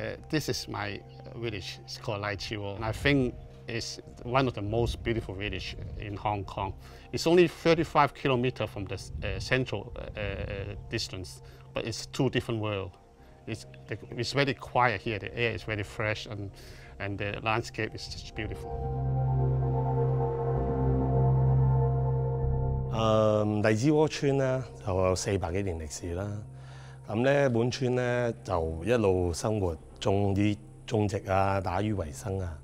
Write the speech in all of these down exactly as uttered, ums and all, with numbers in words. Uh, this is my village. It's called Lai Chi Wo. And I think it's one of the most beautiful villages in Hong Kong. It's only thirty-five kilometers from the uh, central uh, distance, but it's two different worlds. It's, it's very quiet here. The air is very fresh, and, and the landscape is just beautiful. 誒荔枝窩村咧就有四百幾年歷史啦，咁咧本村咧就一路生活種啲種植啊、打魚為生啊。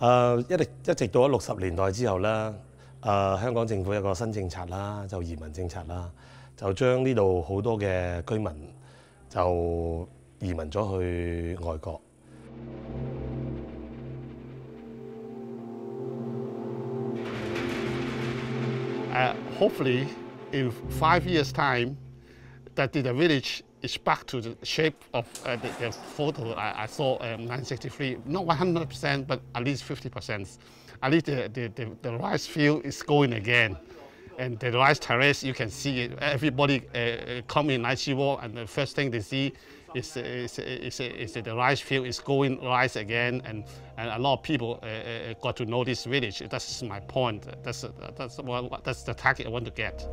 誒、呃、一直一直到咗六十年代之後啦，誒、呃、香港政府有個新政策啦，就移民政策啦，就將呢度好多嘅居民就移民咗去外國。 Uh, hopefully, in five years' time, that the village is back to the shape of uh, the, the photo I, I saw in um, nineteen sixty-three. Not one hundred percent, but at least fifty percent. At least the, the, the, the rice field is going again. And the rice terrace, you can see it. Everybody uh, come in Lai Chi Wo, and the first thing they see is, is, is, is, is the rice field is going rice again. And, and a lot of people uh, got to know this village. That's my point. That's, that's, well, that's the target I want to get.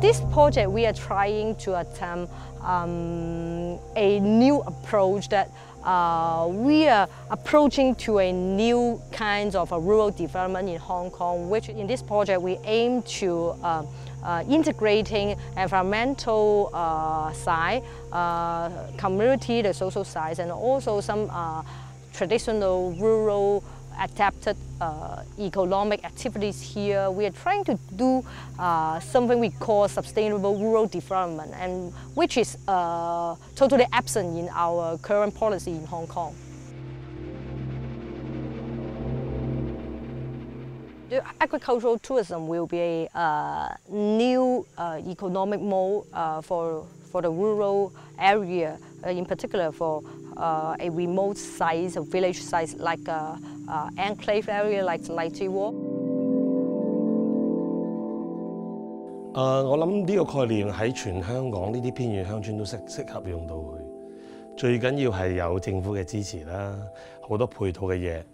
This project, we are trying to attempt um, a new approach that uh, we are approaching to a new kind of a rural development in Hong Kong, which in this project we aim to uh, uh, integrating environmental uh, side, uh, community, the social side, and also some uh, traditional rural adapted uh, economic activities here. We are trying to do uh, something we call sustainable rural development, and which is uh, totally absent in our current policy in Hong Kong. The agricultural tourism will be a uh, new uh, economic mode uh, for, for the rural area, uh, in particular for uh, a remote site, a village site like uh, Uh, enclave area like Lai Chi Wo。誒，我諗呢個概念喺全香港呢啲偏遠鄉村都適適合用到佢。最緊要係有政府嘅支持啦，好多配套嘅嘢，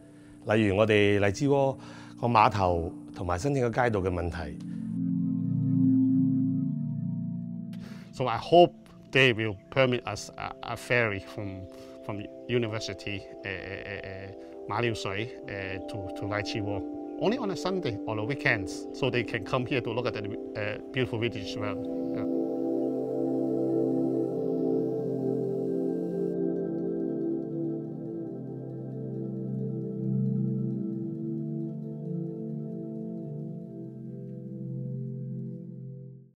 例如我哋荔枝窩個碼頭同埋申請嘅街道嘅問題。So I hope they will permit us a, a ferry from from university. Uh, uh, uh, Maliu Sui uh, to, to Lai Chi Wo, only on a Sunday or the weekends, so they can come here to look at the uh, beautiful village as well.